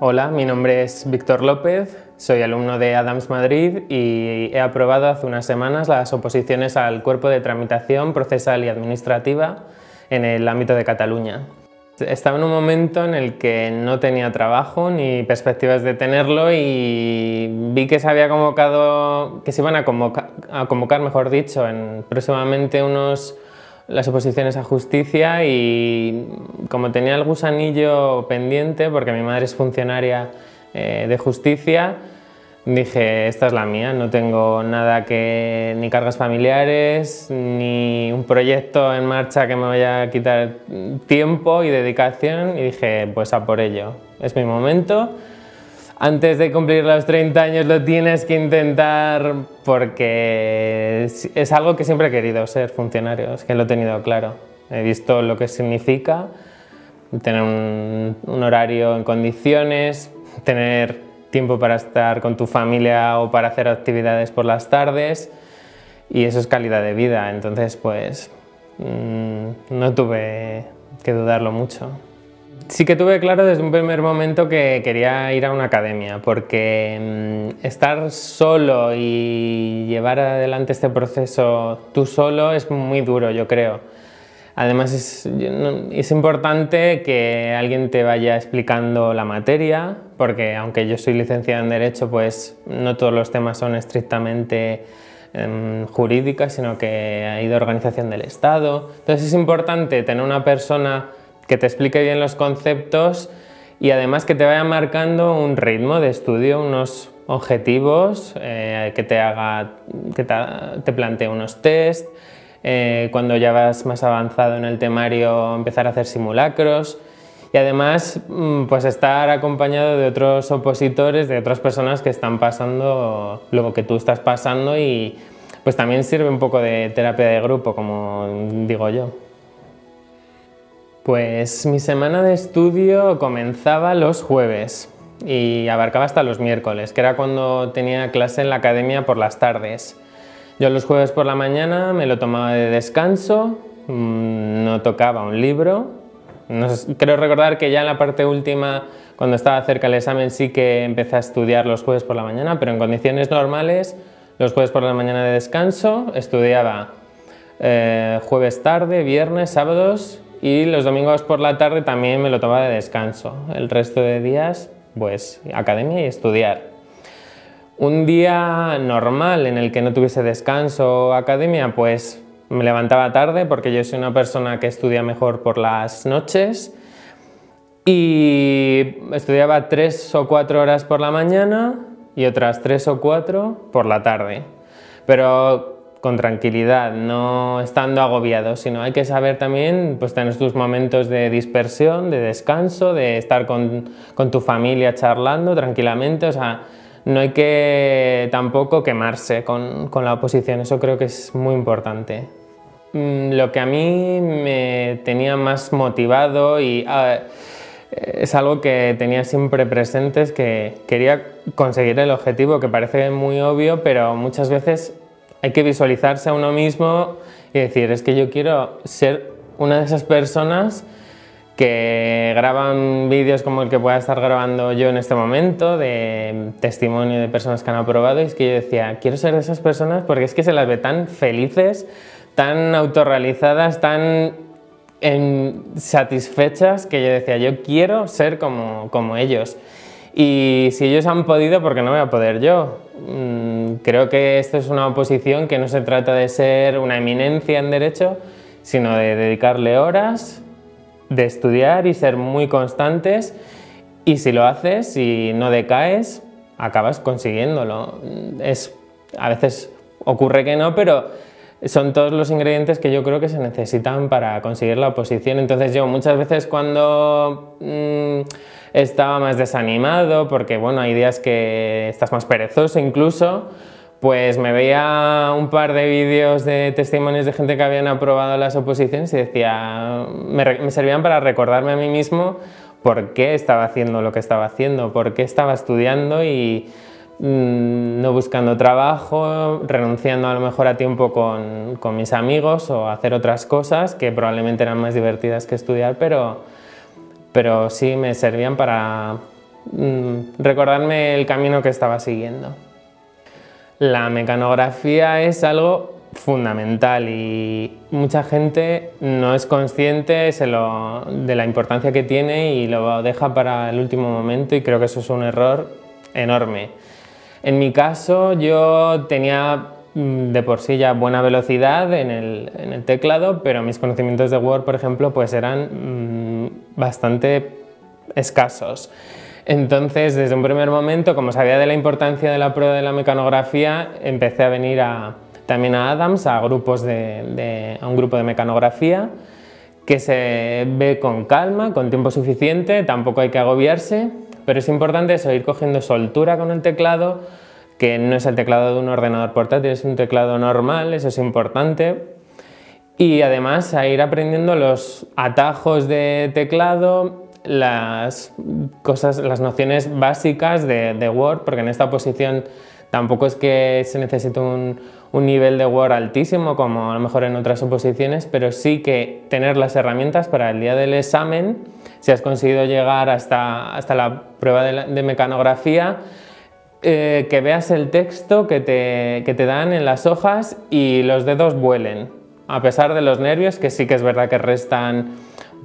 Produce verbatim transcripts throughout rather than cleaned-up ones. Hola, mi nombre es Víctor López, soy alumno de ADAMS Madrid y he aprobado hace unas semanas las oposiciones al Cuerpo de Tramitación Procesal y Administrativa en el ámbito de Cataluña. Estaba en un momento en el que no tenía trabajo ni perspectivas de tenerlo y vi que se había convocado, que se iban a convocar, a convocar mejor dicho, en próximamente unos las oposiciones a justicia, y como tenía el gusanillo pendiente porque mi madre es funcionaria eh, de justicia, dije, esta es la mía, no tengo nada que, ni cargas familiares, ni un proyecto en marcha que me vaya a quitar tiempo y dedicación, y dije, pues a por ello, es mi momento. Antes de cumplir los treinta años lo tienes que intentar, porque es algo que siempre he querido, ser funcionario, es que lo he tenido claro. He visto lo que significa tener un, un horario en condiciones, tener tiempo para estar con tu familia o para hacer actividades por las tardes, y eso es calidad de vida. Entonces, pues, mmm, no tuve que dudarlo mucho. Sí que tuve claro desde un primer momento que quería ir a una academia, porque estar solo y llevar adelante este proceso tú solo es muy duro, yo creo. Además es, es importante que alguien te vaya explicando la materia, porque aunque yo soy licenciado en Derecho, pues no todos los temas son estrictamente jurídicas, sino que hay de organización del Estado. Entonces es importante tener una persona que te explique bien los conceptos y además que te vaya marcando un ritmo de estudio, unos objetivos, eh, que te haga, que te, te plantee unos test, eh, cuando ya vas más avanzado en el temario empezar a hacer simulacros, y además pues estar acompañado de otros opositores, de otras personas que están pasando lo que tú estás pasando, y pues también sirve un poco de terapia de grupo, como digo yo. Pues mi semana de estudio comenzaba los jueves y abarcaba hasta los miércoles, que era cuando tenía clase en la academia por las tardes. Yo los jueves por la mañana me lo tomaba de descanso, no tocaba un libro. No sé, creo recordar que ya en la parte última, cuando estaba cerca del examen, sí que empecé a estudiar los jueves por la mañana, pero en condiciones normales, los jueves por la mañana de descanso, estudiaba eh, jueves tarde, viernes, sábados. Y los domingos por la tarde también me lo tomaba de descanso. El resto de días, pues, academia y estudiar. Un día normal en el que no tuviese descanso o academia, pues me levantaba tarde, porque yo soy una persona que estudia mejor por las noches. Y estudiaba tres o cuatro horas por la mañana y otras tres o cuatro por la tarde. Pero con tranquilidad, no estando agobiado, sino hay que saber también, pues, tener tus momentos de dispersión, de descanso, de estar con, con tu familia charlando tranquilamente. O sea, no hay que tampoco quemarse con, con la oposición, eso creo que es muy importante. Lo que a mí me tenía más motivado y ah, es algo que tenía siempre presente es que quería conseguir el objetivo, que parece muy obvio, pero muchas veces hay que visualizarse a uno mismo y decir, es que yo quiero ser una de esas personas que graban vídeos como el que pueda estar grabando yo en este momento, de testimonio de personas que han aprobado, y es que yo decía, quiero ser de esas personas, porque es que se las ve tan felices, tan autorrealizadas, tan en, satisfechas, que yo decía, yo quiero ser como, como ellos. Y si ellos han podido, ¿por qué no voy a poder yo? Creo que esto es una oposición que no se trata de ser una eminencia en Derecho, sino de dedicarle horas, de estudiar y ser muy constantes. Y si lo haces y no decaes, acabas consiguiéndolo. Es, a veces ocurre que no, pero son todos los ingredientes que yo creo que se necesitan para conseguir la oposición. Entonces yo muchas veces cuando mmm, estaba más desanimado, porque bueno, hay días que estás más perezoso incluso, pues me veía un par de vídeos de testimonios de gente que habían aprobado las oposiciones y decía, me, me servían para recordarme a mí mismo por qué estaba haciendo lo que estaba haciendo, por qué estaba estudiando y no buscando trabajo, renunciando a lo mejor a tiempo con, con mis amigos o hacer otras cosas que probablemente eran más divertidas que estudiar, pero, pero sí me servían para, recordarme el camino que estaba siguiendo. La mecanografía es algo fundamental y mucha gente no es consciente se lo, de la importancia que tiene y lo deja para el último momento, y creo que eso es un error enorme. En mi caso, yo tenía de por sí ya buena velocidad en el, en el teclado, pero mis conocimientos de Word, por ejemplo, pues eran mmm, bastante escasos. Entonces, desde un primer momento, como sabía de la importancia de la prueba de la mecanografía, empecé a venir a, también a ADAMS, a, grupos de, de, a un grupo de mecanografía, que se ve con calma, con tiempo suficiente, tampoco hay que agobiarse, pero es importante eso, ir cogiendo soltura con el teclado, que no es el teclado de un ordenador portátil, es un teclado normal, eso es importante. Y además a ir aprendiendo los atajos de teclado, las cosas, las nociones básicas de, de Word, porque en esta posición tampoco es que se necesite un, un nivel de Word altísimo, como a lo mejor en otras oposiciones, pero sí que tener las herramientas para el día del examen, si has conseguido llegar hasta, hasta la prueba de, la, de mecanografía, eh, que veas el texto que te, que te dan en las hojas y los dedos vuelen, a pesar de los nervios, que sí que es verdad que restan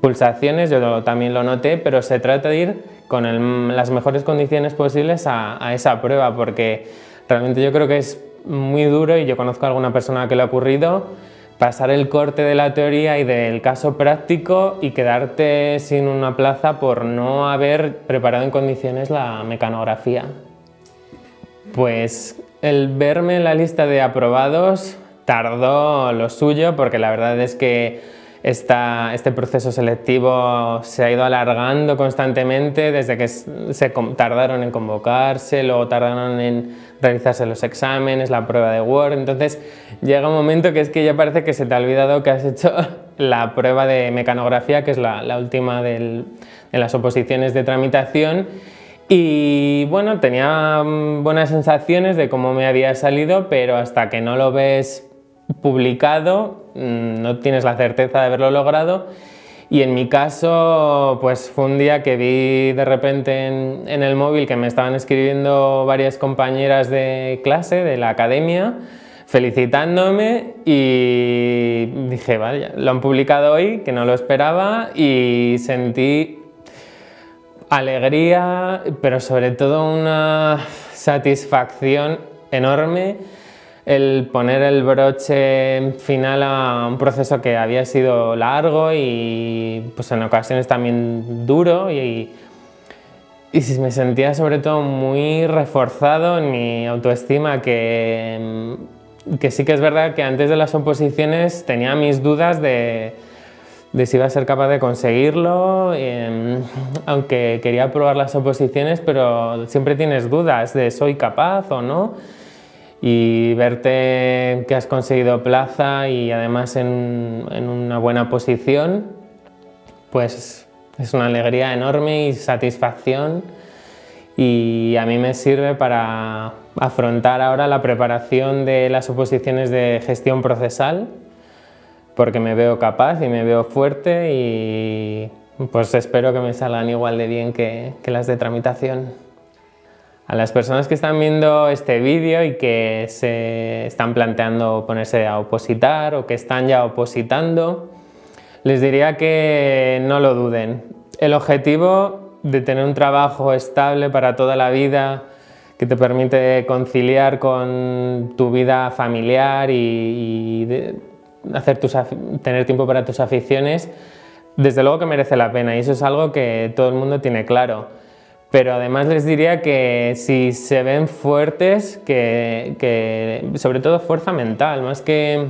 pulsaciones, yo lo, también lo noté, pero se trata de ir con el, las mejores condiciones posibles a, a esa prueba, porque realmente yo creo que es muy duro, y yo conozco a alguna persona que le ha ocurrido pasar el corte de la teoría y del caso práctico y quedarte sin una plaza por no haber preparado en condiciones la mecanografía. Pues el verme en la lista de aprobados tardó lo suyo, porque la verdad es que Esta, este proceso selectivo se ha ido alargando constantemente, desde que se tardaron en convocarse, luego tardaron en realizarse los exámenes, la prueba de Word. Entonces llega un momento que es que ya parece que se te ha olvidado que has hecho la prueba de mecanografía, que es la, la última del, de las oposiciones de tramitación. Y bueno, tenía buenas sensaciones de cómo me había salido, pero hasta que no lo ves publicado no tienes la certeza de haberlo logrado. Y en mi caso, pues fue un día que vi de repente en, en el móvil que me estaban escribiendo varias compañeras de clase de la academia felicitándome, y dije, vaya, lo han publicado hoy, que no lo esperaba, y sentí alegría, pero sobre todo una satisfacción enorme el poner el broche final a un proceso que había sido largo y pues en ocasiones también duro, y, y me sentía sobre todo muy reforzado en mi autoestima, que, que sí que es verdad que antes de las oposiciones tenía mis dudas de, de si iba a ser capaz de conseguirlo, eh, aunque quería probar las oposiciones, pero siempre tienes dudas de ¿soy capaz o no? Y verte que has conseguido plaza y además en, en una buena posición, pues es una alegría enorme y satisfacción, y a mí me sirve para afrontar ahora la preparación de las oposiciones de gestión procesal, porque me veo capaz y me veo fuerte, y pues espero que me salgan igual de bien que, que las de tramitación. A las personas que están viendo este vídeo y que se están planteando ponerse a opositar o que están ya opositando, les diría que no lo duden. El objetivo de tener un trabajo estable para toda la vida, que te permite conciliar con tu vida familiar y, y de hacer tus, tener tiempo para tus aficiones, desde luego que merece la pena, y eso es algo que todo el mundo tiene claro. Pero además les diría que si se ven fuertes, que, que sobre todo fuerza mental, más que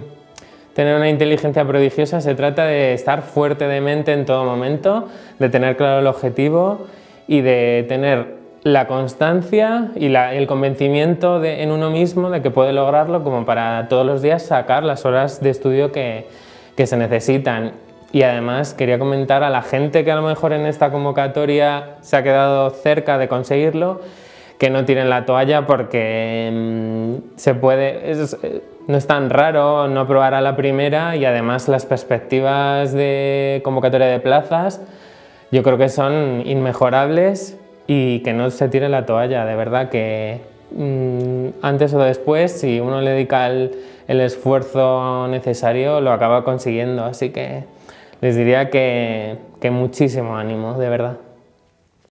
tener una inteligencia prodigiosa, se trata de estar fuerte de mente en todo momento, de tener claro el objetivo y de tener la constancia y la, el convencimiento de, en uno mismo de que puede lograrlo, como para todos los días sacar las horas de estudio que, que se necesitan. Y además quería comentar a la gente que a lo mejor en esta convocatoria se ha quedado cerca de conseguirlo, que no tiren la toalla, porque mmm, se puede, es, no es tan raro no aprobar a la primera, y además las perspectivas de convocatoria de plazas yo creo que son inmejorables, y que no se tire la toalla, de verdad que mmm, antes o después, si uno le dedica el, el esfuerzo necesario, lo acaba consiguiendo, así que les diría que, que muchísimo ánimo, de verdad.